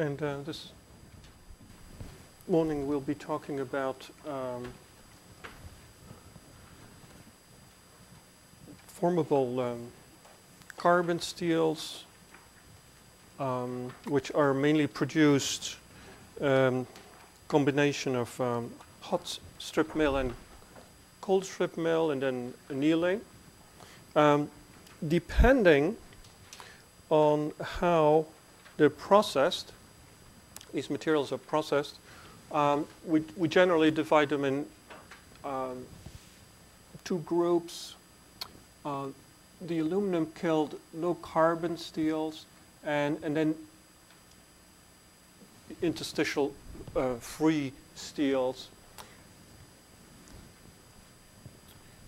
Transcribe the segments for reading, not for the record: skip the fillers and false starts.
And this morning we'll be talking about formable carbon steels, which are mainly produced combination of hot strip mill and cold strip mill and then annealing, depending on how they're processed. These materials are processed. We generally divide them in two groups. The aluminum killed low carbon steels and then interstitial free steels.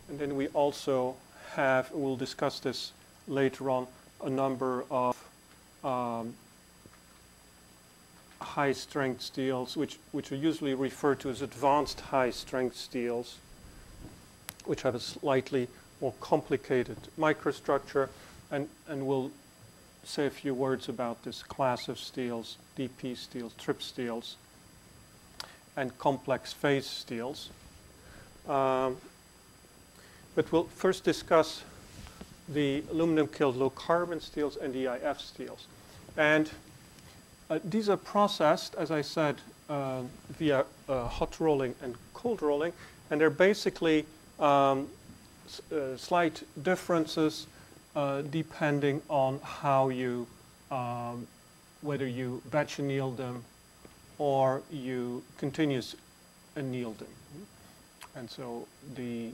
And then we also have, we'll discuss this later on, a number of high-strength steels, which are usually referred to as advanced high-strength steels, which have a slightly more complicated microstructure. And we'll say a few words about this class of steels, DP steels, TRIP steels, and complex phase steels. But we'll first discuss the aluminum killed low carbon steels and the IF steels. And these are processed, as I said, via hot rolling and cold rolling. And they're basically slight differences depending on how you, whether you batch anneal them or you continuous anneal them. And so the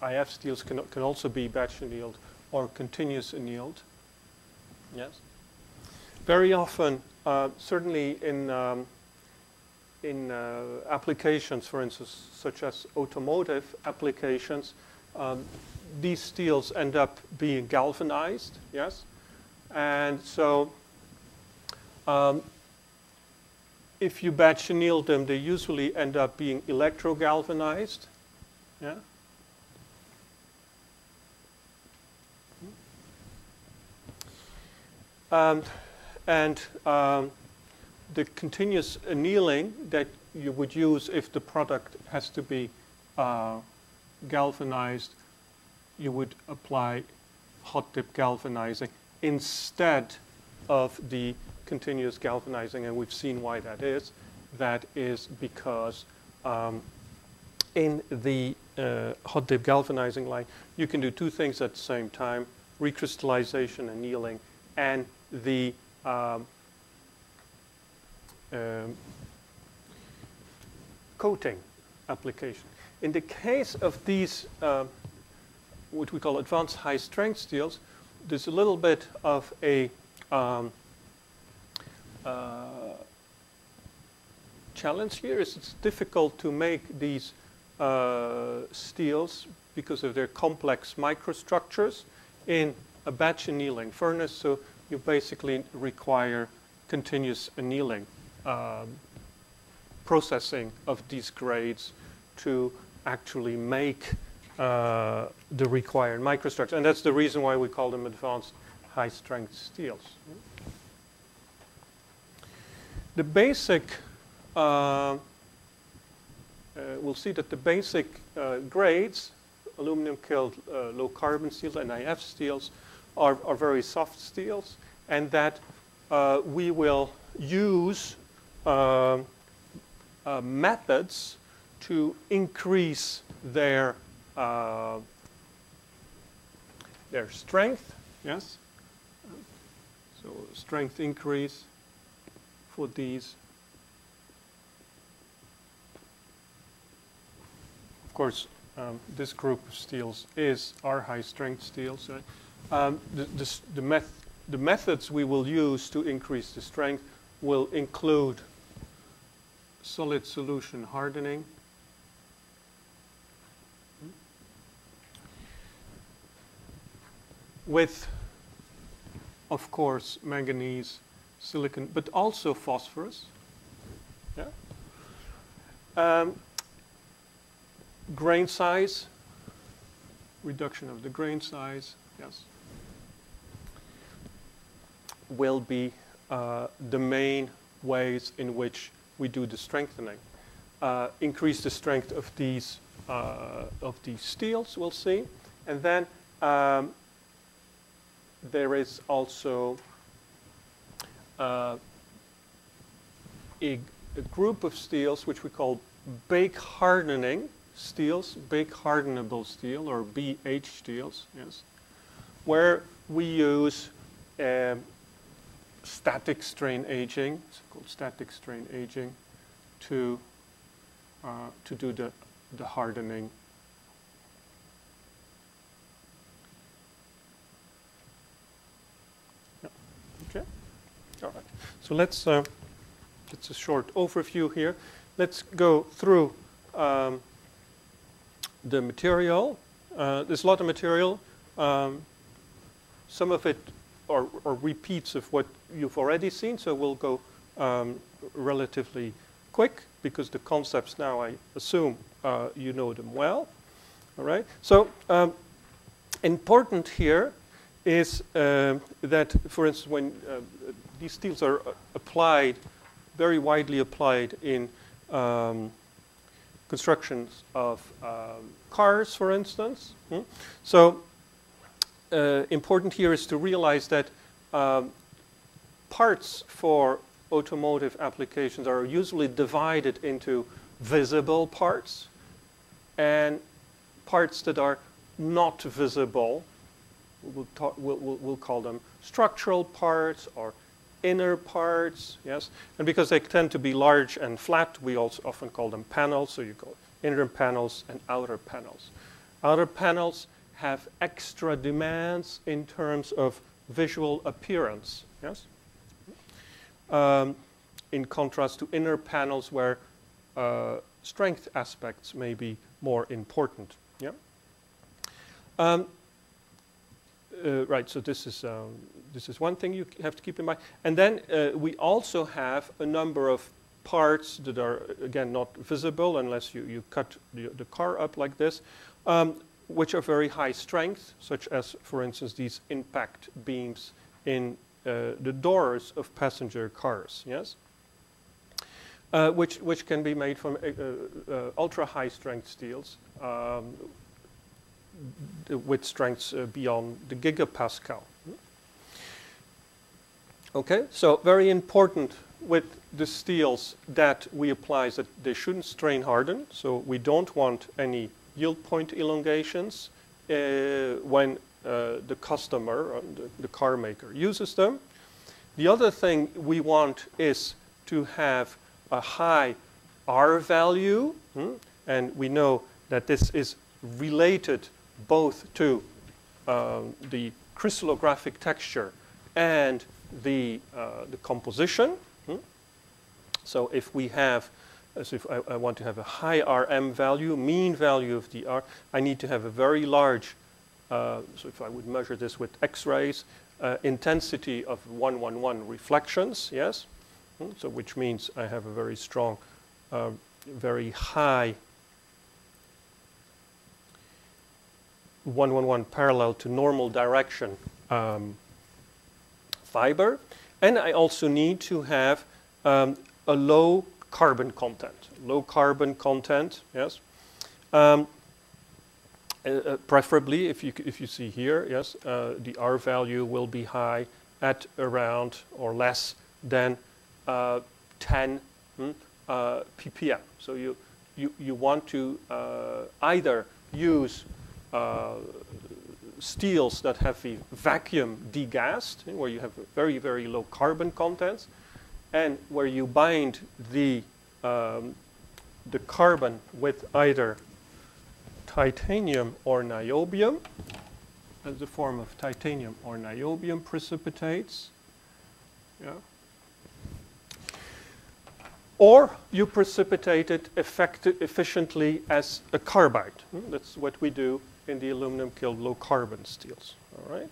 IF steels can also be batch annealed or continuous annealed. Yes. Very often, certainly in applications, for instance, such as automotive applications, these steels end up being galvanized. Yes. And so if you batch anneal them, they usually end up being electrogalvanized. Yeah. The continuous annealing that you would use if the product has to be galvanized, you would apply hot dip galvanizing instead of the continuous galvanizing, and we've seen why that is. That is because in the hot dip galvanizing line, you can do two things at the same time: recrystallization, annealing, and the coating application. In the case of these, what we call advanced high-strength steels, there's a little bit of a challenge here. It's difficult to make these steels because of their complex microstructures in a batch annealing furnace, so you basically require continuous annealing processing of these grades to actually make the required microstructure. And that's the reason why we call them advanced high-strength steels. The basic, we'll see that the basic grades, aluminum killed low carbon steels and IF steels, are very soft steels, and that we will use methods to increase their strength. Yes. So strength increase for these. Of course, this group of steels are high-strength steels. Right? The methods we will use to increase the strength will include solid solution hardening, with, of course, manganese, silicon, but also phosphorus. Yeah. Grain size, reduction of the grain size. Yes. will be the main ways in which we do the strengthening. Increase the strength of these steels, we'll see. And then there is also a group of steels which we call bake hardening steels, bake hardenable steel, or BH steels, yes, where we use static strain aging, so-called static strain aging, to do the hardening. Yeah. Okay. All right. So let's. It's a short overview here. Let's go through the material. There's a lot of material. Some of it are repeats of what you've already seen, so we'll go relatively quick, because the concepts now, I assume, you know them well. All right. So important here is that, for instance, when these steels are applied, very widely applied in constructions of cars, for instance. So important here is to realize that parts for automotive applications are usually divided into visible parts and parts that are not visible. We'll call them structural parts or inner parts, yes? And because they tend to be large and flat, we also often call them panels. So you call inner panels and outer panels. Outer panels have extra demands in terms of visual appearance, yes? In contrast to inner panels where strength aspects may be more important. Yeah. Right. So this is one thing you have to keep in mind. And then we also have a number of parts that are again not visible unless you cut the car up like this, which are very high strength, such as, for instance, these impact beams in the doors of passenger cars, yes, which can be made from ultra high strength steels with strengths beyond the gigapascal. Okay, so very important with the steels that we apply is that they shouldn't strain harden, so we don't want any yield point elongations when the customer, the car maker, uses them. The other thing we want is to have a high R value, and we know that this is related both to the crystallographic texture and the composition. So if we have, so if I want to have a high RM value, mean value of the R, I need to have a very large. So if I would measure this with X-rays, intensity of 111 reflections, yes? So which means I have a very strong, very high 111 parallel to normal direction fiber. And I also need to have a low carbon content, yes? Preferably, if you see here, yes, the R value will be high at around or less than 10 ppm. So you want to either use steels that have the vacuum degassed, where you have a very, very low carbon contents, and where you bind the carbon with either titanium or niobium, as a form of titanium or niobium precipitates, yeah. Or you precipitate it efficiently as a carbide. That's what we do in the aluminum kiln low carbon steels. All right.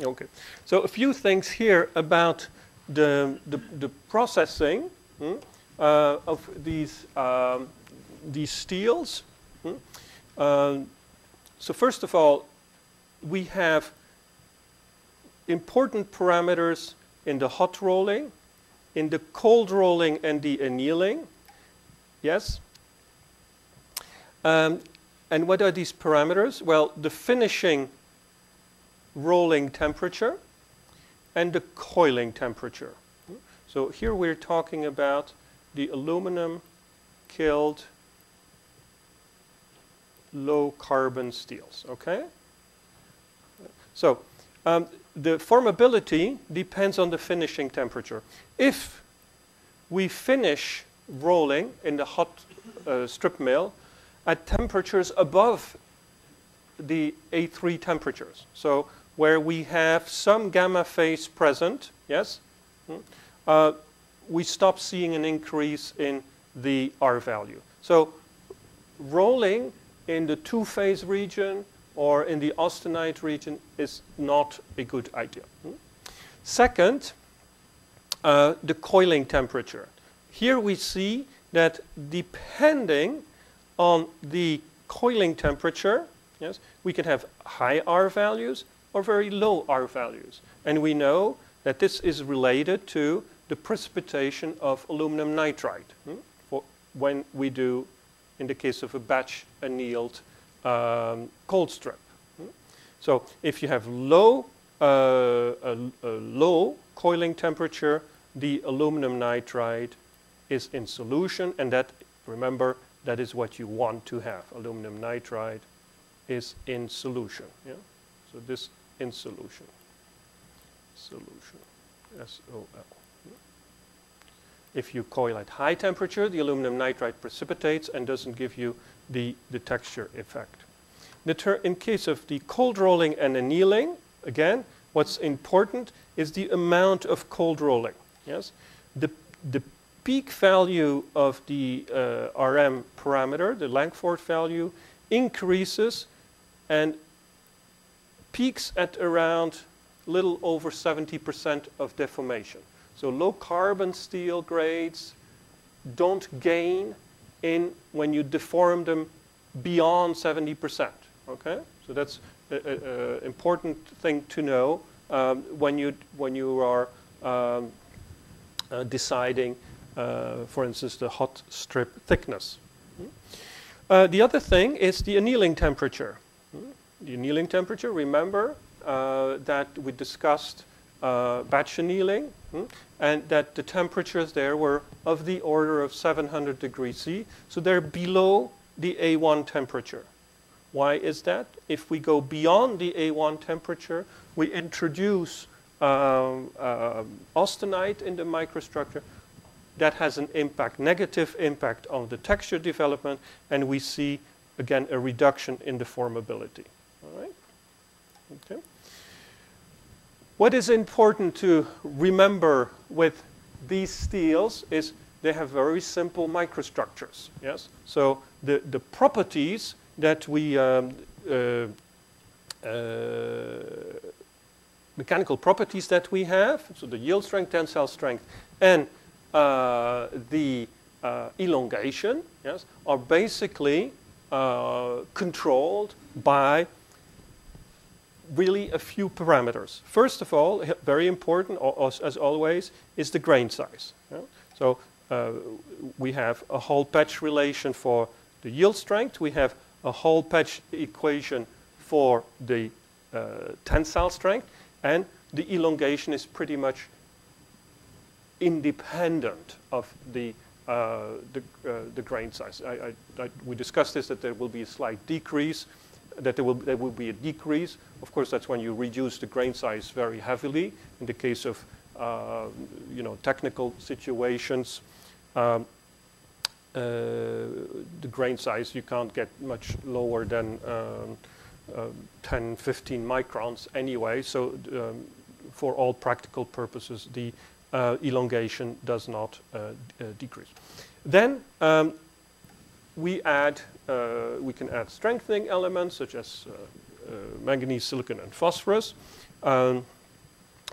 Okay. So a few things here about the processing of these steels. So first of all, we have important parameters in the hot rolling, in the cold rolling and the annealing. Yes? And what are these parameters? Well, the finishing rolling temperature and the coiling temperature. So here we're talking about the aluminum killed low carbon steels, okay? So the formability depends on the finishing temperature. If we finish rolling in the hot strip mill at temperatures above the A3 temperatures, so where we have some gamma phase present, yes, we stop seeing an increase in the R value. So rolling in the two-phase region or in the austenite region is not a good idea. Second, the coiling temperature. Here we see that depending on the coiling temperature, yes, we can have high R values or very low R values. And we know that this is related to the precipitation of aluminum nitride when we do, in the case of a batch annealed cold strip. So if you have low, low coiling temperature, the aluminum nitride is in solution, and that, remember, that is what you want to have. Aluminum nitride is in solution. Yeah? So this in solution. Solution, SOL. If you coil at high temperature, the aluminum nitride precipitates and doesn't give you the texture effect. In case of the cold rolling and annealing, again, what's important is the amount of cold rolling. Yes, the peak value of the RM parameter, the Langford value, increases and peaks at around a little over 70% of deformation. So low carbon steel grades don't gain in when you deform them beyond 70%, okay? So that's an important thing to know when you are deciding, for instance, the hot strip thickness. The other thing is the annealing temperature. The annealing temperature, remember that we discussed batch annealing, and that the temperatures there were of the order of 700 degrees C, so they're below the A1 temperature. Why is that? If we go beyond the A1 temperature, we introduce austenite in the microstructure. That has an impact, negative impact on the texture development, and we see, again, a reduction in the formability. All right? Okay. What is important to remember with these steels is they have very simple microstructures. Yes, so the properties that we mechanical properties that we have, so the yield strength, tensile strength, and the elongation, yes, are basically controlled by really a few parameters. First of all, very important, as always, is the grain size. So we have a Hall patch relation for the yield strength. We have a Hall patch equation for the tensile strength. And the elongation is pretty much independent of the grain size. We discussed this, that there will be a slight decrease, that there will be a decrease. Of course, that's when you reduce the grain size very heavily. In the case of technical situations, the grain size, you can't get much lower than 10, 15 microns anyway. So for all practical purposes, the elongation does not decrease. Then we can add strengthening elements such as manganese, silicon, and phosphorus.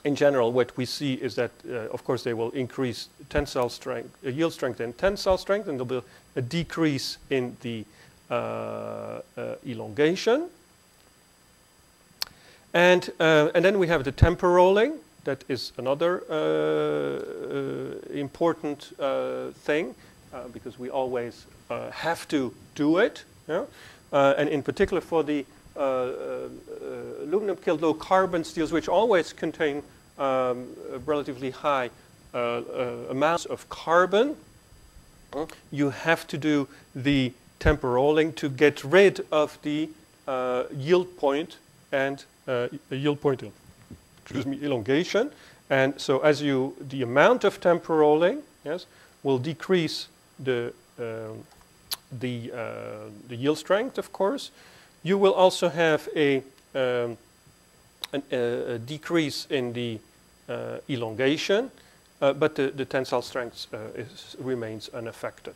In general, what we see is that, of course, they will increase tensile strength, yield strength, and tensile strength, and there will be a decrease in the elongation. And then we have the temper rolling. That is another important thing because we always have to do it. Yeah? And in particular for the aluminum killed low carbon steels, which always contain relatively high amounts of carbon, you have to do the temper rolling to get rid of the yield point and yield point elongation. And so as you, the amount of temper rolling, yes, will decrease the yield strength, of course. You will also have a decrease in the elongation, but the tensile strength remains unaffected.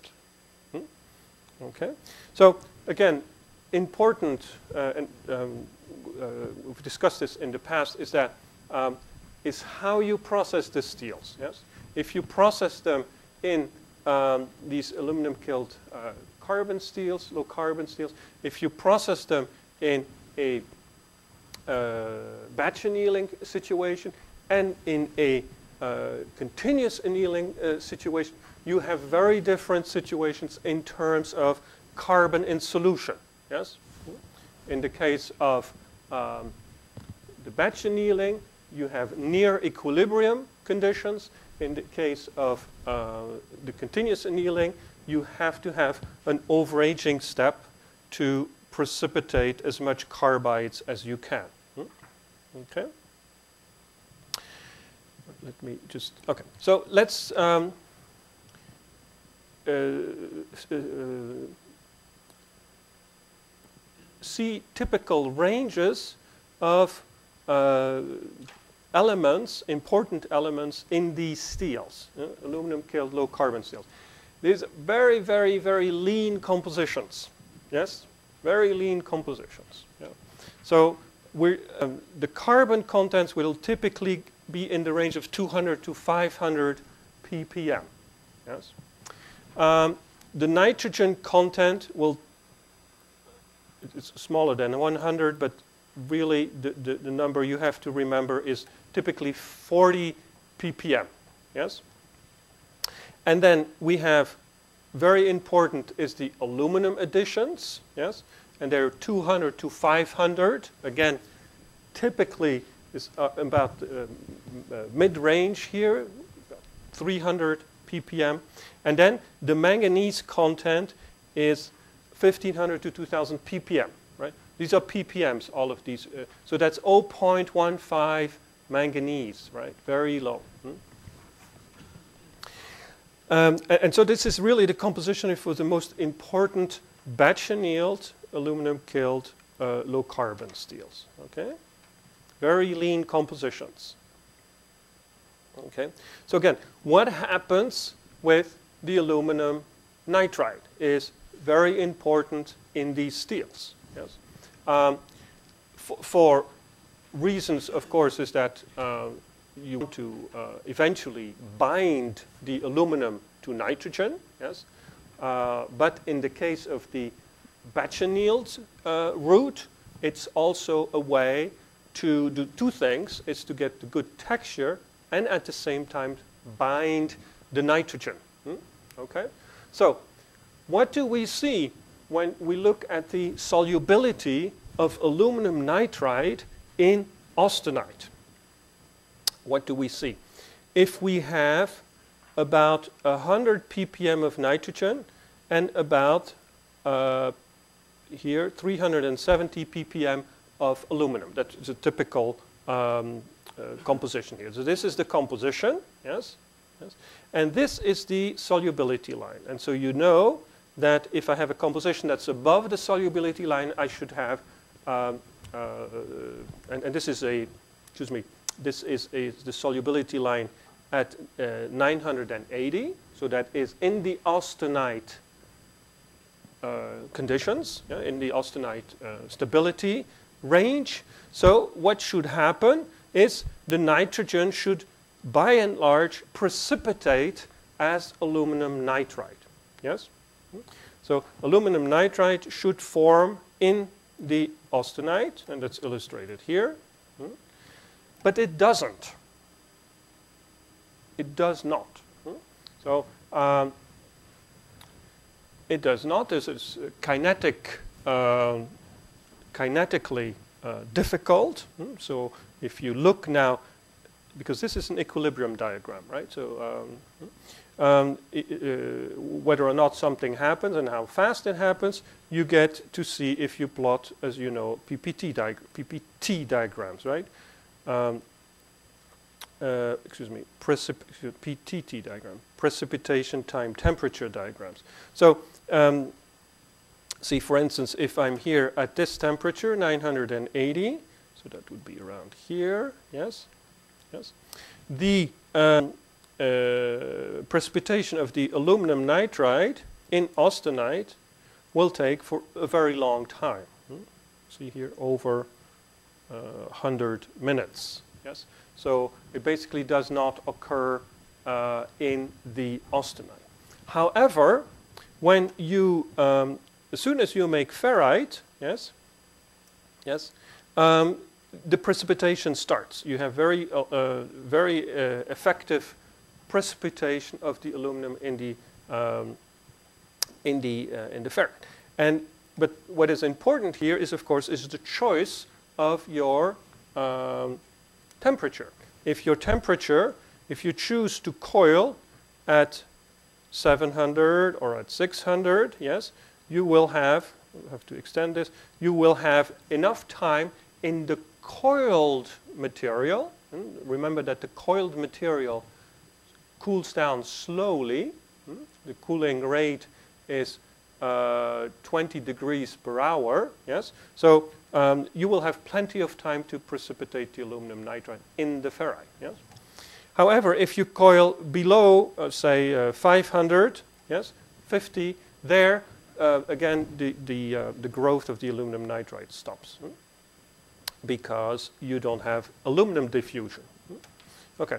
Okay. So again, important, and we've discussed this in the past, is that is how you process the steels. Yes. If you process them in these aluminum killed carbon steels, low carbon steels, if you process them in a batch annealing situation and in a continuous annealing situation, you have very different situations in terms of carbon in solution. Yes? In the case of the batch annealing, you have near equilibrium conditions. In the case of the continuous annealing, you have to have an overaging step to precipitate as much carbides as you can. Okay. Let me just, okay. So let's see typical ranges of elements, important elements in these steels, aluminum killed low carbon steels. These very, very, very lean compositions. Yes, very lean compositions. Yeah. So we're, the carbon contents will typically be in the range of 200 to 500 ppm. Yes, the nitrogen content will, it's smaller than 100, but really the number you have to remember is typically 40 ppm. Yes. And then we have, very important is the aluminum additions, yes? And there are 200 to 500. Again, typically is about mid-range here, 300 ppm. And then the manganese content is 1,500 to 2,000 ppm, right? These are ppms, all of these. So that's 0.15 manganese, right? Very low. Hmm? And so this is really the composition for the most important batch annealed, aluminum killed, low carbon steels. Okay, very lean compositions. Okay, so again, what happens with the aluminum nitride is very important in these steels. Yes, for reasons, of course, is that. You want to eventually bind the aluminum to nitrogen, yes? But in the case of the batch annealed route, it's also a way to do two things. It's to get the good texture and at the same time bind the nitrogen. Hmm? Okay? So what do we see when we look at the solubility of aluminum nitride in austenite? What do we see? If we have about 100 ppm of nitrogen and about here 370 ppm of aluminum. That's a typical composition here. So this is the composition, yes? Yes? And this is the solubility line. And so you know that if I have a composition that's above the solubility line, I should have, and this is a, excuse me, this is the solubility line at 980, so that is in the austenite conditions, yeah, in the austenite stability range. So what should happen is the nitrogen should, by and large, precipitate as aluminum nitride. Yes? So aluminum nitride should form in the austenite, and that's illustrated here. But it doesn't. It does not. So it does not. This is kinetically difficult. So if you look now, because this is an equilibrium diagram, right? So whether or not something happens and how fast it happens, you get to see if you plot, as you know, PPT diagrams, right? PTT diagram, precipitation time temperature diagrams. So see, for instance, if I'm here at this temperature, 980, so that would be around here, yes? Yes. The precipitation of the aluminum nitride in austenite will take for a very long time. See here, over 100 minutes. Yes. So it basically does not occur in the austenite. However, when you, as soon as you make ferrite, yes, yes, the precipitation starts. You have very effective precipitation of the aluminum in the ferrite. And but what is important here is, of course, is the choice of your temperature. If your temperature, if you choose to coil at 700 or at 600, yes, you will have. I have to extend this. You will have enough time in the coiled material. Remember that the coiled material cools down slowly. The cooling rate is 20 degrees per hour. Yes, so you will have plenty of time to precipitate the aluminum nitride in the ferrite. Yes. However, if you coil below, say 500, yes, 50, there again the growth of the aluminum nitride stops. Because you don't have aluminum diffusion. Okay.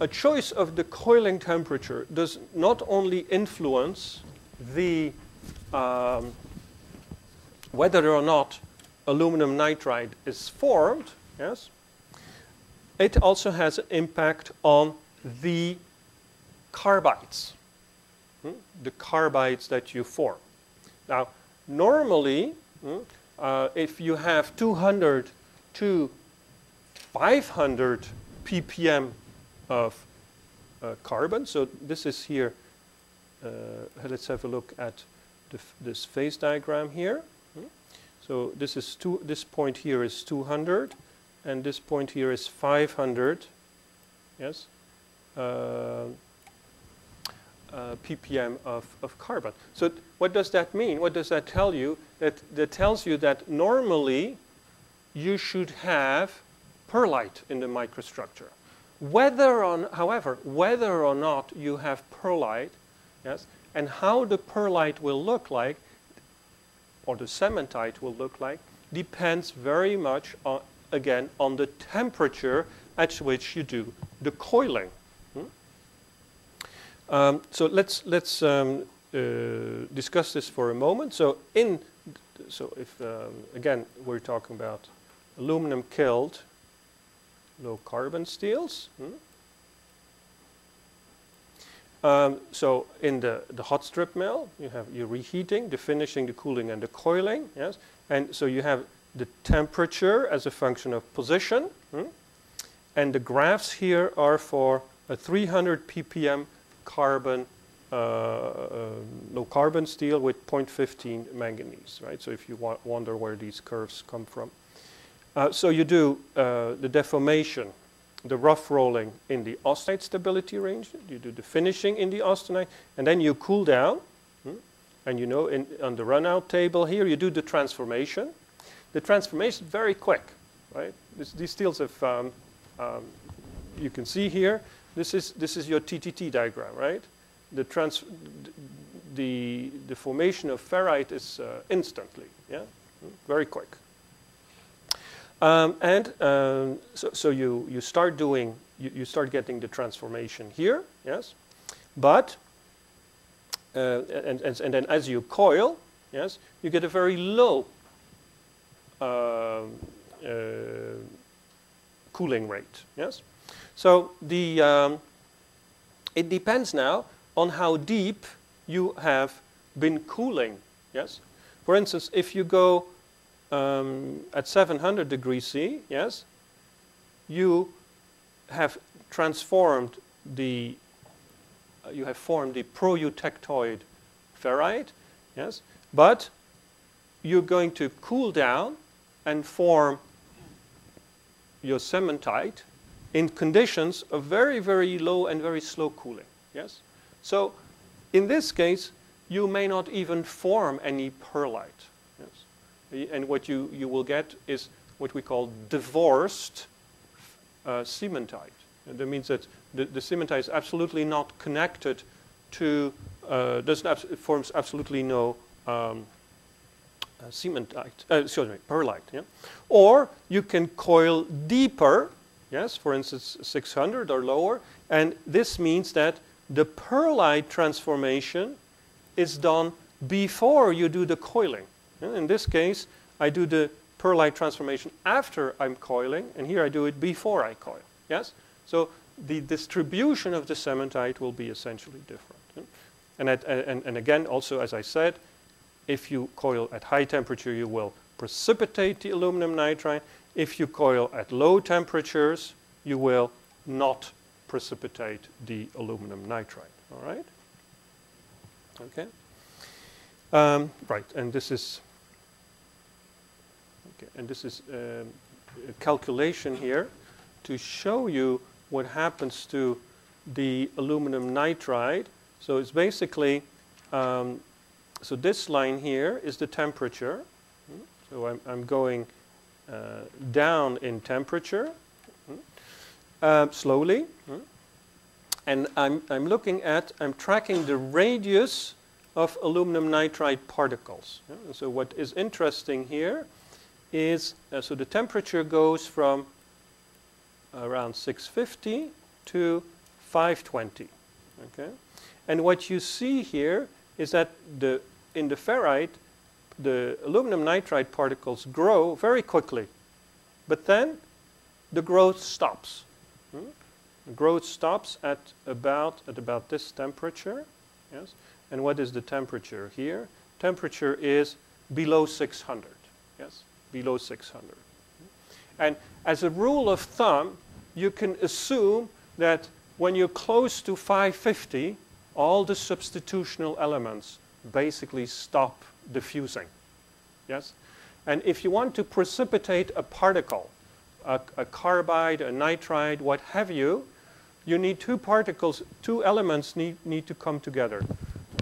A choice of the coiling temperature does not only influence the whether or not aluminum nitride is formed, yes, it also has an impact on the carbides, the carbides that you form. Now, normally, if you have 200 to 500 ppm of carbon, so this is here, let's have a look at this phase diagram here. So this is this point here is 200, and this point here is 500, yes, ppm of carbon. So what does that mean? What does that tell you? That tells you that normally you should have perlite in the microstructure. However, whether or not you have perlite, yes, and how the perlite will look like, or the cementite will look like, depends very much on, again, on the temperature at which you do the coiling. So let's discuss this for a moment. So if again we're talking about aluminum killed, low carbon steels. So in the hot strip mill, you have your reheating, the finishing, the cooling, and the coiling. Yes, and so you have the temperature as a function of position, and the graphs here are for a 300 ppm. Carbon, low carbon steel with 0.15 manganese, right? So if you wonder where these curves come from. So you do the deformation, the rough rolling in the austenite stability range, you do the finishing in the austenite, and then you cool down, and you know on the runout table here, you do the transformation. The transformation is very quick, right? These steels have, you can see here, This is your TTT diagram, right? The formation of ferrite is instantly, yeah, very quick. So you start doing you start getting the transformation here, yes, but and then as you coil, yes, you get a very low cooling rate. Yes. So the it depends now on how deep you have been cooling. Yes. For instance, if you go at 700 degrees C, yes, you have transformed the you have formed the proeutectoid ferrite, yes, but you're going to cool down and form your cementite in conditions of very, very low and very slow cooling, yes? So in this case, you may not even form any perlite, yes? And what you will get is what we call divorced cementite. That means that the cementite is absolutely not connected to, it forms absolutely no cementite, perlite. Yeah? Or you can coil deeper, yes, for instance, 600 or lower, and this means that the perlite transformation is done before you do the coiling. Yeah? In this case, I do the perlite transformation after I'm coiling, and here I do it before I coil. Yes? So the distribution of the cementite will be essentially different. Yeah? And again, also as I said, if you coil at high temperature, you will precipitate the aluminum nitride. If you coil at low temperatures, you will not precipitate the aluminum nitride. All right? Okay. Right, and this is okay, and this is a calculation here to show you what happens to the aluminum nitride. So it's basically so this line here is the temperature. So I'm going down in temperature slowly, and I'm looking at, I'm tracking the radius of aluminum nitride particles. And so what is interesting here is so the temperature goes from around 650 to 520. Okay, and what you see here is that in the ferrite, the aluminum nitride particles grow very quickly. But then the growth stops. The growth stops at about this temperature. Yes. And what is the temperature here? Temperature is below 600. Yes, below 600. And as a rule of thumb, you can assume that when you're close to 550, all the substitutional elements basically stop diffusing, yes? And if you want to precipitate a particle, a carbide, a nitride, what have you, you need two particles, two elements need to come together,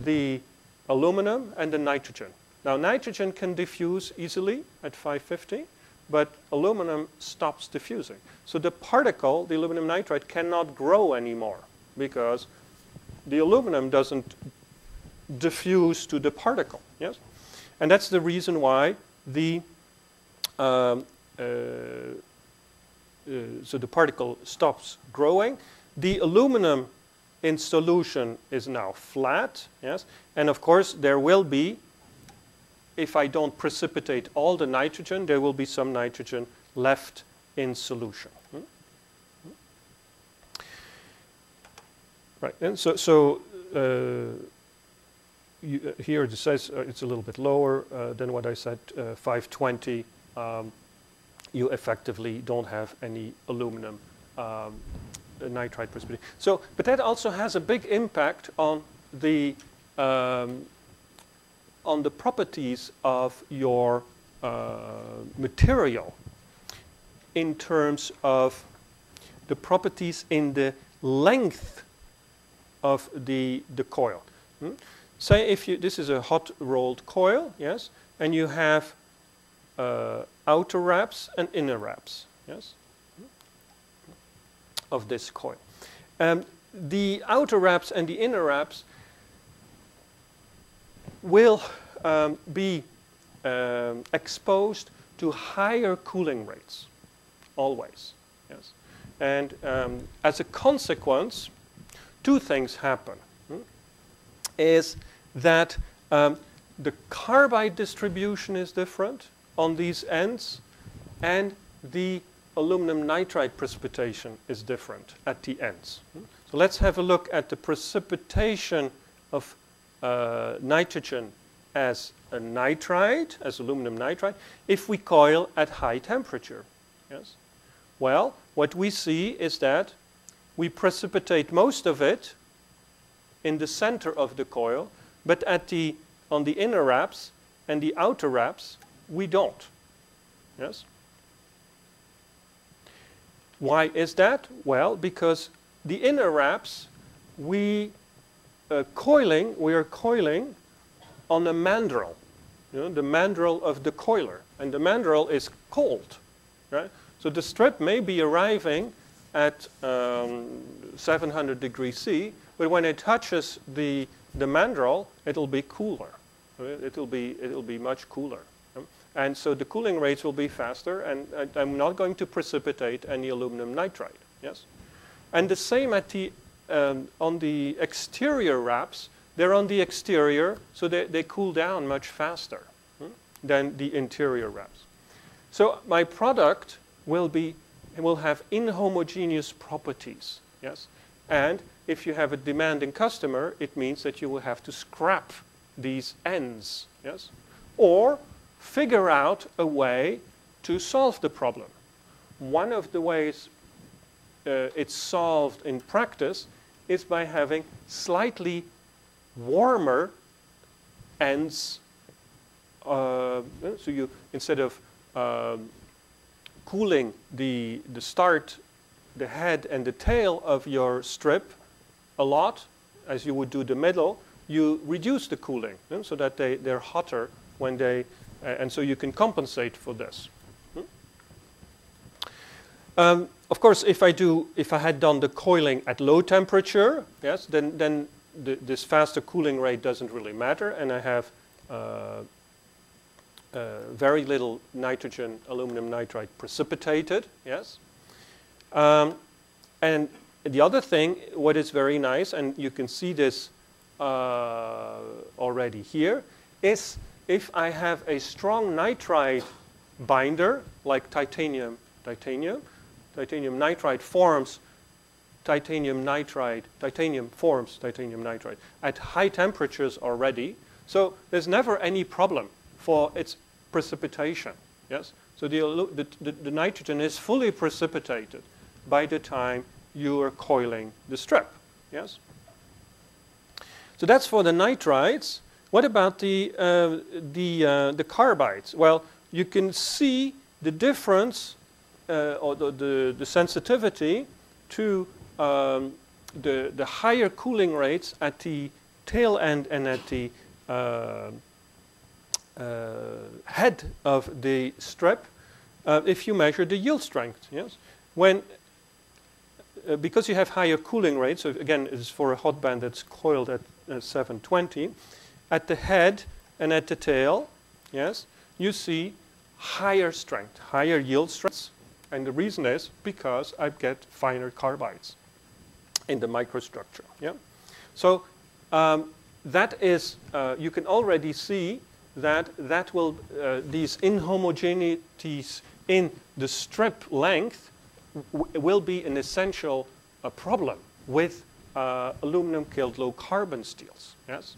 the aluminum and the nitrogen. Now, nitrogen can diffuse easily at 550, but aluminum stops diffusing. So the particle, the aluminum nitride, cannot grow anymore because the aluminum doesn't diffuse to the particle, yes? And that's the reason why the, so the particle stops growing. The aluminum in solution is now flat, yes? And of course there will be, if I don't precipitate all the nitrogen, there will be some nitrogen left in solution. Right, and so here it says it's a little bit lower than what I said, 520. You effectively don't have any aluminum nitride precipitation. So, but that also has a big impact on the properties of your material in terms of the properties in the length of the coil. Say if you, this is a hot rolled coil, yes, and you have outer wraps and inner wraps, yes, of this coil. The outer wraps and the inner wraps will be exposed to higher cooling rates, always, yes. And as a consequence, two things happen, is that the carbide distribution is different on these ends, and the aluminum nitride precipitation is different at the ends. So let's have a look at the precipitation of nitrogen as a nitride, as aluminum nitride, if we coil at high temperature. Yes? Well, what we see is that we precipitate most of it in the center of the coil, but at the, on the inner wraps and the outer wraps, we don't. Yes? Why is that? Well, because the inner wraps, we are coiling on a mandrel, you know, the mandrel of the coiler, and the mandrel is cold, right? So the strip may be arriving at 700 degrees C, but when it touches the mandrel, it'll be cooler. It'll be much cooler. And so the cooling rates will be faster, and I'm not going to precipitate any aluminum nitride. Yes, and the same at the on the exterior wraps. They're on the exterior, so they cool down much faster than the interior wraps. So my product will have inhomogeneous properties. Yes, and if you have a demanding customer, it means that you will have to scrap these ends. Yes, or figure out a way to solve the problem. One of the ways it's solved in practice is by having slightly warmer ends. So you, instead of cooling the start, the head, and the tail of your strip a lot, as you would do the middle, you reduce the cooling so that they're hotter when they, and so you can compensate for this. Of course, if I had done the coiling at low temperature, yes, then this faster cooling rate doesn't really matter, and I have very little nitrogen aluminum nitride precipitated. Yes, and the other thing, what is very nice, and you can see this already here, is if I have a strong nitride binder, like titanium nitride forms titanium nitride, titanium forms titanium nitride at high temperatures already. So there's never any problem for its precipitation. Yes? So the nitrogen is fully precipitated by the time you are coiling the strip. Yes? So that's for the nitrides. What about the carbides? Well, you can see the difference or the sensitivity to the higher cooling rates at the tail end and at the head of the strip if you measure the yield strength. Yes, when because you have higher cooling rates. So again, it's for a hot band that's coiled at 720. At the head and at the tail, yes, you see higher strength, higher yield strengths. And the reason is because I get finer carbides in the microstructure. Yeah? So that is, you can already see that these inhomogeneities in the strip length will be an essential problem with aluminum keeled low carbon steels. Yes?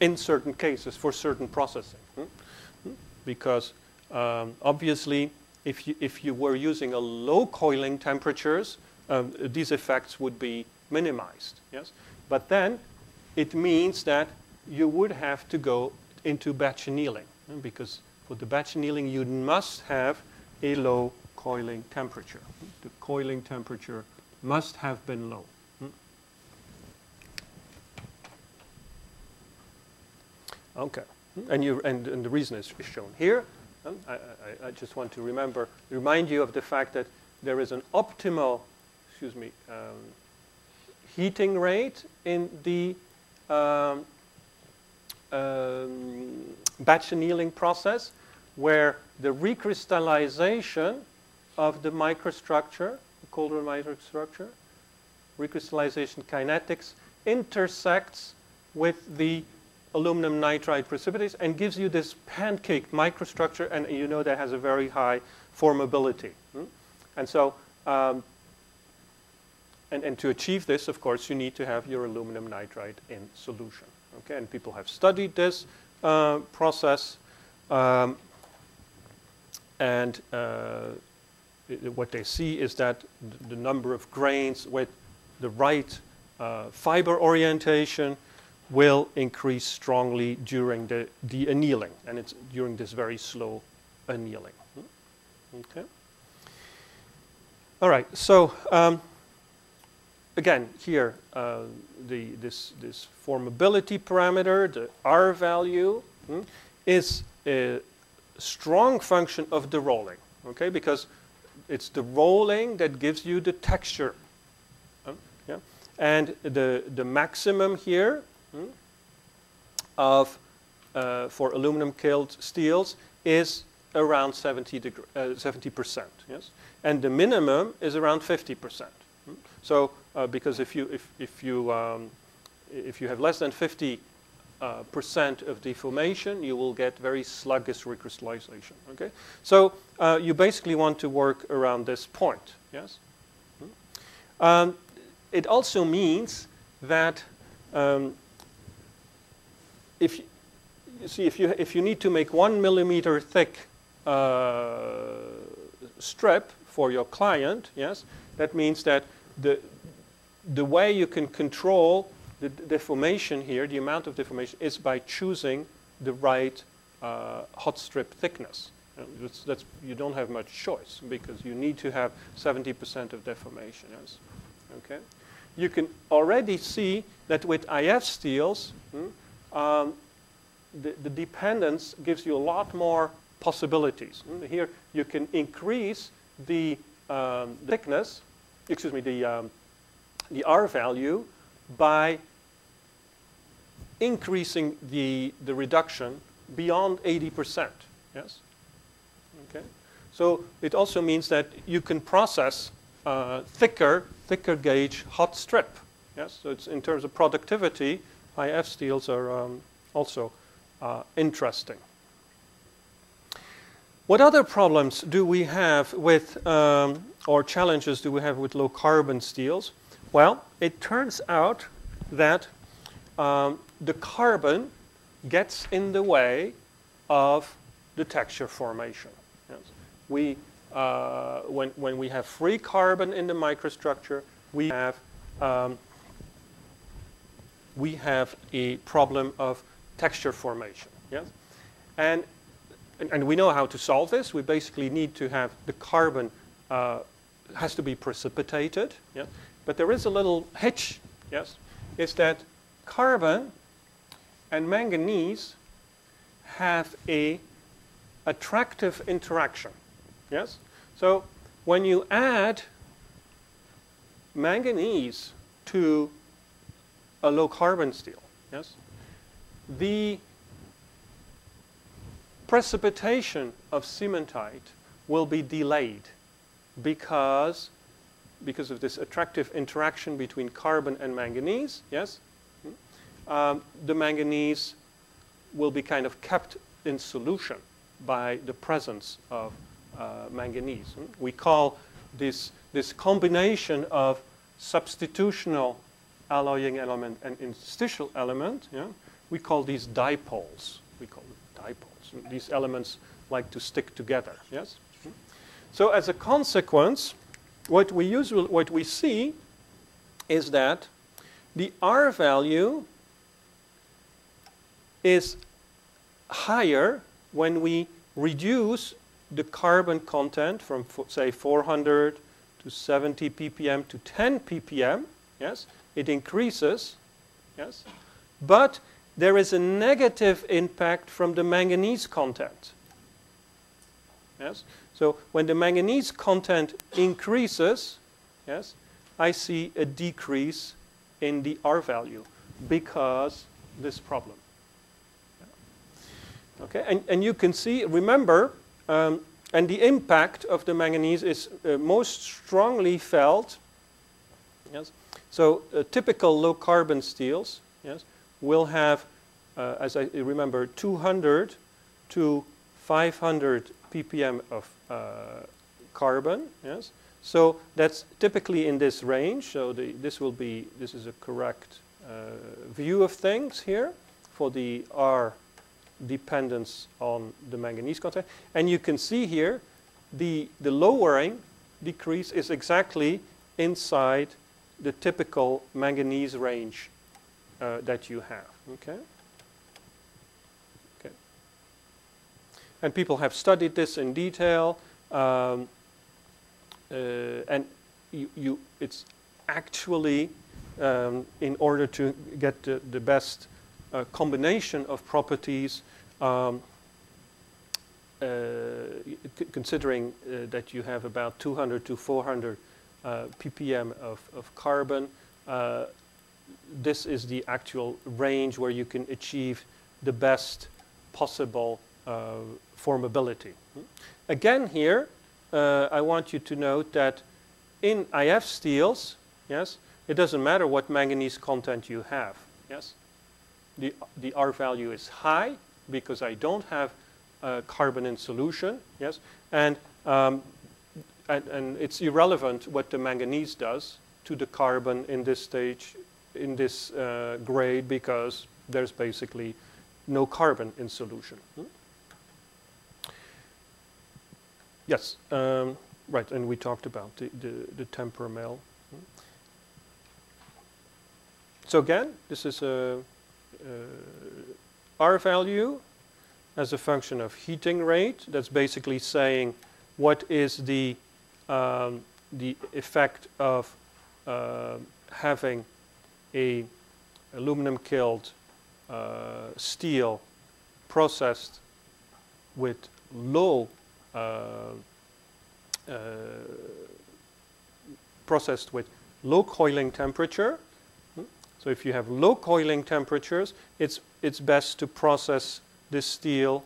In certain cases for certain processing. Because obviously if you were using a low coiling temperatures, these effects would be minimized. Yes? But then it means that you would have to go into batch annealing. Because for the batch annealing you must have a low coiling temperature. The coiling temperature must have been low. Okay, and the reason is shown here. I just want to remind you of the fact that there is an optimal, excuse me, heating rate in the batch annealing process, where the recrystallization of the microstructure, the Calderon microstructure, recrystallization kinetics intersects with the aluminum nitride precipitates and gives you this pancaked microstructure, and you know that has a very high formability. And so, and to achieve this, of course, you need to have your aluminum nitride in solution. Okay, and people have studied this process, what they see is that the number of grains with the right fiber orientation will increase strongly during the annealing, and it's during this very slow annealing. Okay. All right. So again, here this formability parameter, the R value, is a strong function of the rolling. Okay, because it's the rolling that gives you the texture. Yeah, and the maximum here. For aluminum keeled steels is around 70%, yes, and the minimum is around 50%. So because if you have less than 50% of deformation, you will get very sluggish recrystallization. Okay, so you basically want to work around this point. Yes, it also means that. If you see, if you need to make 1 millimeter thick strip for your client, yes, that means that the way you can control the deformation here, the amount of deformation, is by choosing the right hot strip thickness. That's you don't have much choice because you need to have 70% of deformation. Yes, okay. You can already see that with IF steels. The dependence gives you a lot more possibilities. Here you can increase the thickness, excuse me, the R value by increasing the reduction beyond 80%. Yes. Okay. So it also means that you can process thicker gauge hot strip. Yes. So it's in terms of productivity. IF steels are also interesting. What other problems do we have with, or challenges do we have with low carbon steels? Well, it turns out that the carbon gets in the way of the texture formation. Yes. We, when we have free carbon in the microstructure, we have a problem of texture formation. Yes? And we know how to solve this. We basically need to have the carbon has to be precipitated. Yes? But there is a little hitch. Yes? Is that carbon and manganese have an attractive interaction. Yes? So when you add manganese to a low carbon steel, yes, the precipitation of cementite will be delayed because of this attractive interaction between carbon and manganese, yes, the manganese will be kind of kept in solution by the presence of manganese. We call this combination of substitutional alloying element and interstitial element, yeah, we call these dipoles. We call them dipoles. These elements like to stick together. Yes. So as a consequence, what we see is that the R value is higher when we reduce the carbon content from say 400 to 70 ppm to 10 ppm. Yes. It increases, yes, but there is a negative impact from the manganese content. Yes, so when the manganese content increases, yes, I see a decrease in the R value because this problem. Okay, and you can see, remember, and the impact of the manganese is most strongly felt. Yes. So typical low carbon steels, yes, will have as I remember, 200 to 500 ppm of carbon. Yes. So that's typically in this range. So the, this is a correct view of things here for the R dependence on the manganese content. And you can see here the lowering decrease is exactly inside the typical manganese range that you have. Okay. Okay. And people have studied this in detail. And it's actually in order to get the best combination of properties, considering that you have about 200 to 400 ppm of carbon, this is the actual range where you can achieve the best possible formability. Again here, I want you to note that in IF steels, yes, it doesn't matter what manganese content you have. Yes, the R value is high because I don't have carbon in solution. Yes, and it's irrelevant what the manganese does to the carbon in this stage, in this grade, because there's basically no carbon in solution. Hmm? Yes, right, and we talked about the tempermel. So again, this is a R value as a function of heating rate. That's basically saying what is the effect of having a aluminum kiln steel processed with low coiling temperature. So if you have low coiling temperatures, it's best to process this steel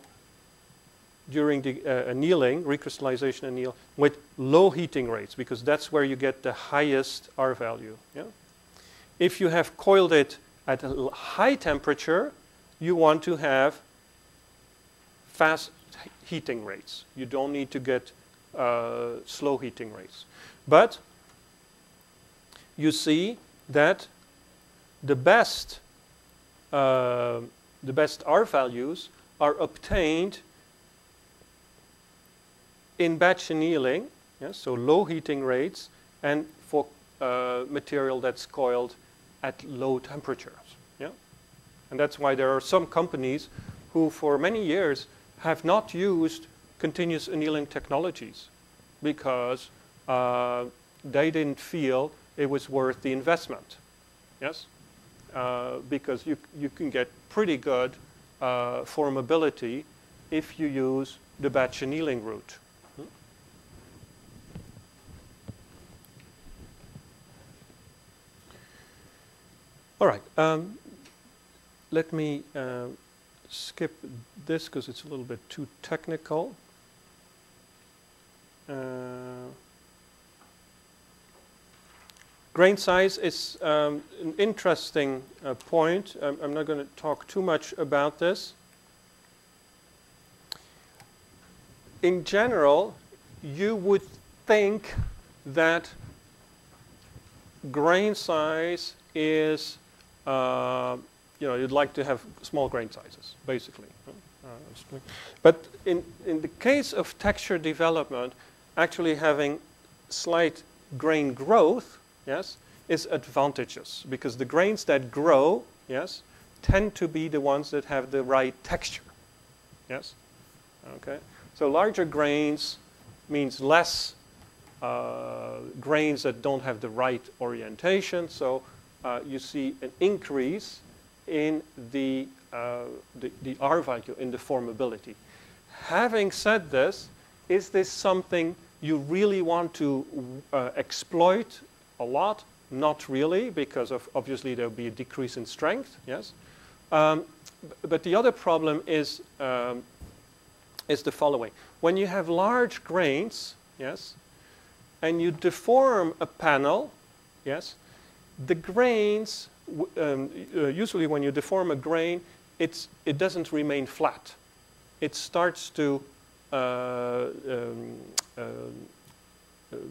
during the annealing, recrystallization anneal, with low heating rates, because that's where you get the highest R value. Yeah? If you have coiled it at a high temperature, you want to have fast heating rates. You don't need to get slow heating rates. But you see that the best R values are obtained in batch annealing, yes, so low heating rates, and for material that's coiled at low temperatures. Yeah? And that's why there are some companies who for many years have not used continuous annealing technologies because they didn't feel it was worth the investment. Yes? Because you can get pretty good formability if you use the batch annealing route. Hmm? All right. Let me skip this because it's a little bit too technical. Grain size is an interesting point. I'm not going to talk too much about this. In general, you would think that grain size is, you know, you'd like to have small grain sizes, basically. But in the case of texture development, actually having slight grain growth, yes, is advantageous, because the grains that grow, yes, tend to be the ones that have the right texture. Yes, okay. So larger grains means less grains that don't have the right orientation. So you see an increase in the R value, in the formability. Having said this, is this something you really want to exploit a lot? Not really, because of obviously there will be a decrease in strength. Yes, but the other problem is the following: when you have large grains, yes, and you deform a panel, yes, the grains usually when you deform a grain, it doesn't remain flat. It starts to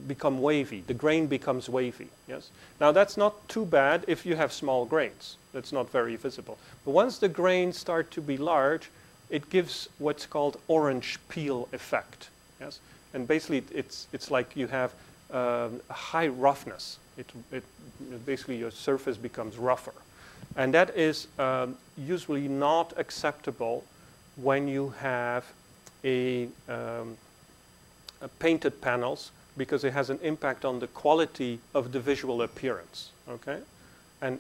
become wavy. The grain becomes wavy. Yes. Now that's not too bad if you have small grains. That's not very visible. But once the grains start to be large, it gives what's called orange peel effect. Yes. And basically, it's like you have high roughness. It basically your surface becomes rougher, and that is usually not acceptable when you have a painted panels, because it has an impact on the quality of the visual appearance. Okay, and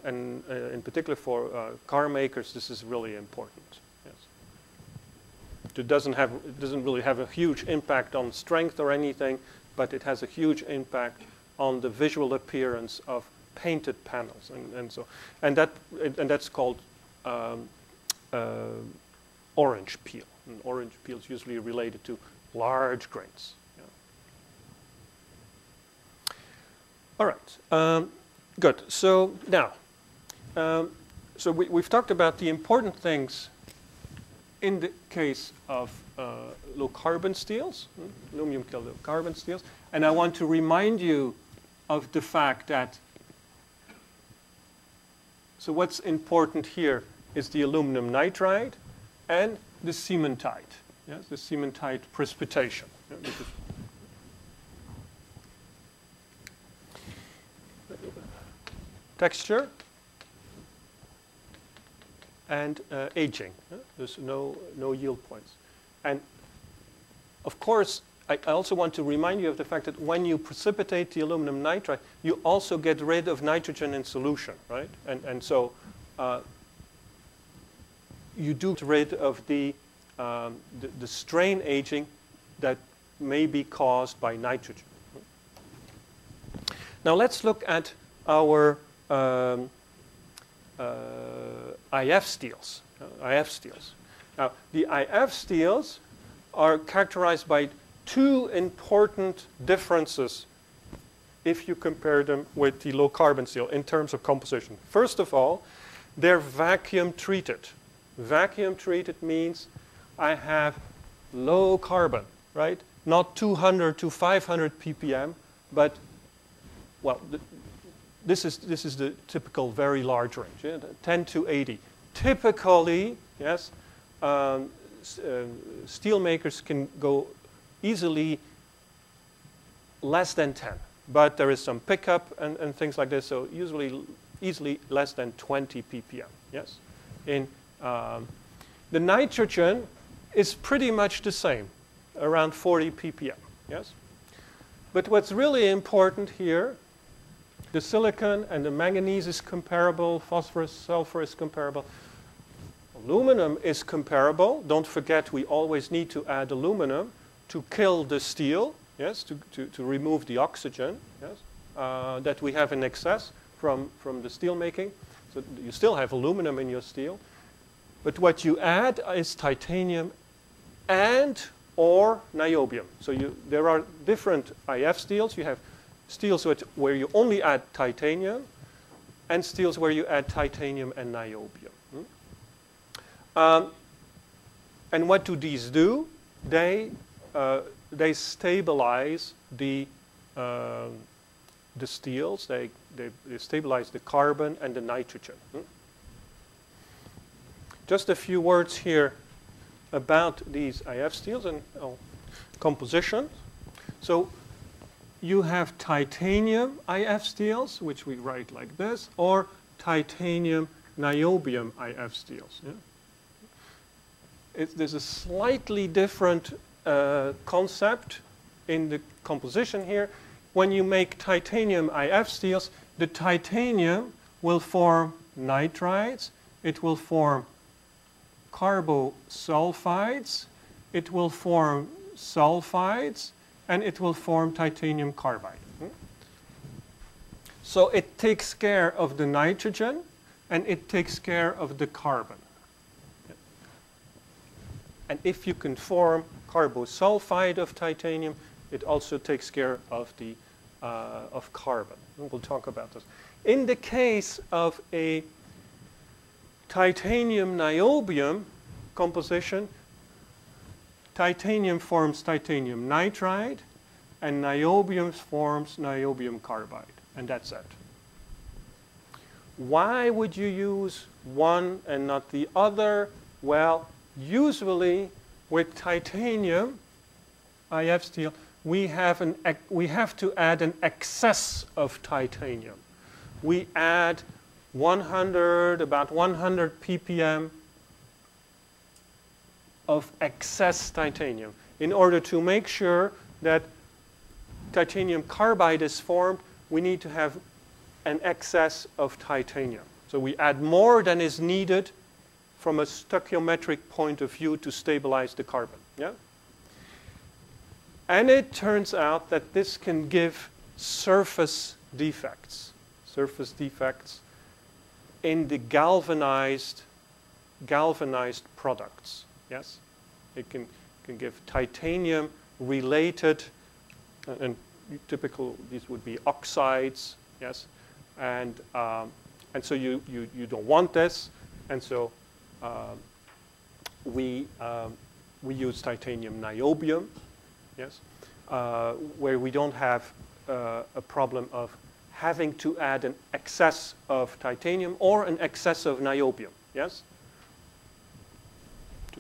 in particular for car makers, this is really important. Yes, it doesn't really have a huge impact on strength or anything, but it has a huge impact on the visual appearance of painted panels, and that's called orange peel. And orange peel is usually related to large grains. Yeah. All right, good. So now, so we've talked about the important things in the case of low carbon steels, aluminum carbon low carbon steels, and I want to remind you of the fact that. So what's important here is the aluminum nitride and the cementite. Yes, the cementite precipitation. Texture and aging. There's no yield points. And of course, I also want to remind you of the fact that when you precipitate the aluminum nitride, you also get rid of nitrogen in solution, right? And so you do get rid of the strain aging that may be caused by nitrogen. Now let's look at our IF steels. Now the IF steels are characterized by two important differences if you compare them with the low carbon steel in terms of composition. First of all, they're vacuum treated. Vacuum treated means I have low carbon, right? Not 200 to 500 ppm, but, well, this is the typical very large range, yeah? 10 to 80. Typically, yes, steel makers can go easily less than 10, but there is some pickup and things like this. So usually, easily less than 20 ppm. Yes, in the nitrogen is pretty much the same, around 40 ppm. Yes, but what's really important here, the silicon and the manganese is comparable, phosphorus, sulfur is comparable. Aluminum is comparable. Don't forget, we always need to add aluminum to kill the steel, yes, to remove the oxygen, yes, that we have in excess from the steel making. So you still have aluminum in your steel. But what you add is titanium and or niobium. So there are different IF steels. You have steels where you only add titanium and steels where you add titanium and niobium. And what do these do? They stabilize the steels. They stabilize the carbon and the nitrogen. Just a few words here about these IF steels and composition. So you have titanium IF steels, which we write like this, or titanium niobium IF steels. Yeah? There's a slightly different concept in the composition here. When you make titanium IF steels, the titanium will form nitrides, it will form carbosulfides, it will form sulfides, and it will form titanium carbide. So it takes care of the nitrogen and it takes care of the carbon. And if you can form carbosulfide of titanium, it also takes care of the of carbon. We'll talk about this. In the case of a titanium niobium composition, titanium forms titanium nitride, and niobium forms niobium carbide, and that's it. Why would you use one and not the other? Well, usually with titanium IF steel, we have to add an excess of titanium. We add about 100 ppm of excess titanium in order to make sure that titanium carbide is formed. We need to have an excess of titanium. So we add more than is needed from a stoichiometric point of view to stabilize the carbon. Yeah? And it turns out that this can give surface defects. Surface defects in the galvanized products. Yes? It can give titanium related, and typical these would be oxides, yes? And so you don't want this, and so we use titanium niobium, yes? Where we don't have a problem of having to add an excess of titanium or an excess of niobium, yes?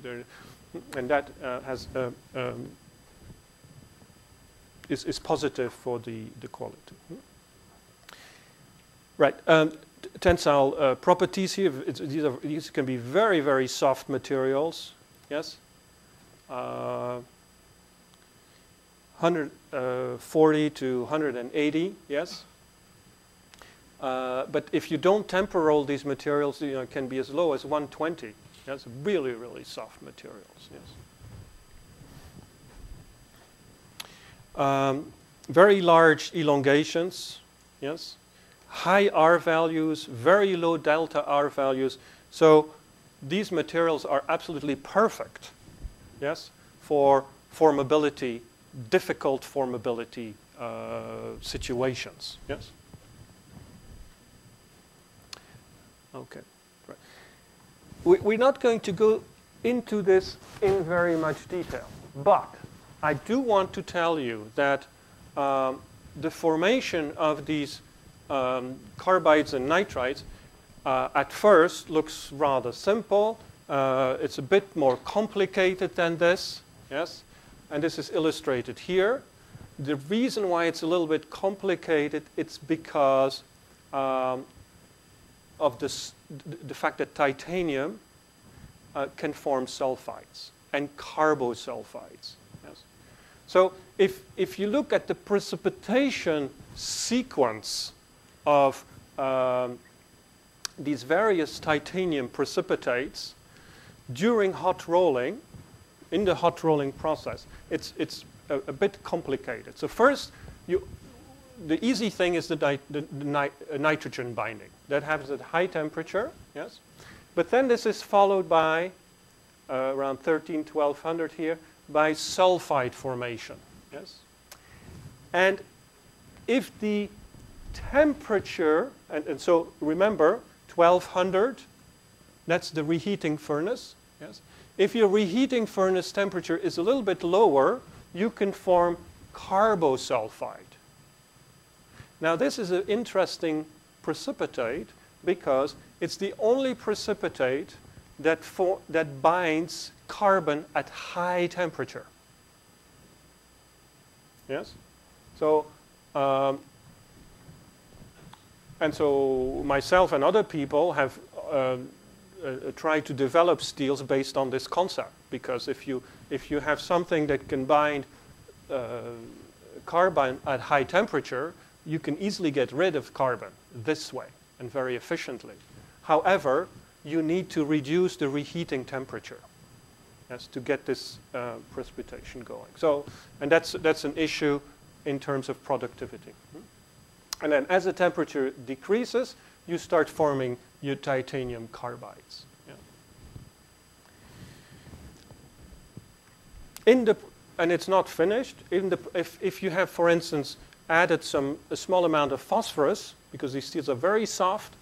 And that is positive for the quality. Right, tensile properties here. These can be very, very soft materials. Yes, 140 to 180. Yes, but if you don't temper all these materials, you know, it can be as low as 120. That's really, really soft materials, yes. Very large elongations, yes. High R values, very low delta R values. So these materials are absolutely perfect, yes, for formability, difficult formability situations, yes. Okay. We're not going to go into this in very much detail, but I do want to tell you that the formation of these carbides and nitrides at first looks rather simple. It's a bit more complicated than this, yes? And this is illustrated here. The reason why it's a little bit complicated, it's because of the fact that titanium can form sulfides and carbosulfides. Yes. So if you look at the precipitation sequence of these various titanium precipitates during hot rolling, in the hot rolling process, it's a bit complicated. So first, the easy thing is the nitrogen binding. That happens at high temperature, yes? But then this is followed by, around 1200 here, by sulfide formation, yes? And if the temperature, and so remember, 1200, that's the reheating furnace, yes? If your reheating furnace temperature is a little bit lower, you can form carbosulfide. Now, this is an interesting precipitate because it's the only precipitate that binds carbon at high temperature. Yes? So, and so myself and other people have tried to develop steels based on this concept, because if you have something that can bind carbon at high temperature, you can easily get rid of carbon this way and very efficiently. However, you need to reduce the reheating temperature, yes, to get this precipitation going. So, and that's an issue in terms of productivity. And then as the temperature decreases, you start forming your titanium carbides. Yeah. And it's not finished. If you have, for instance, added a small amount of phosphorus, because these steels are very soft,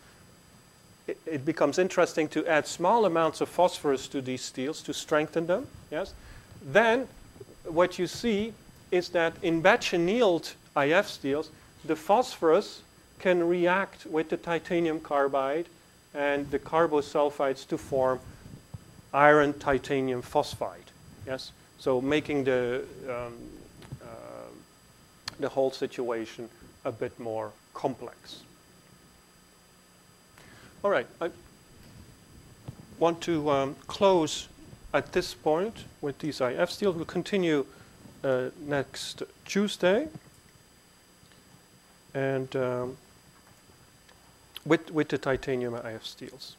it becomes interesting to add small amounts of phosphorus to these steels to strengthen them, yes, then what you see is that in batch annealed IF steels, the phosphorus can react with the titanium carbide and the carbosulfides to form iron titanium phosphide, yes, so making the whole situation a bit more complex. All right, I want to close at this point with these IF steels. We'll continue next Tuesday, and with the titanium IF steels.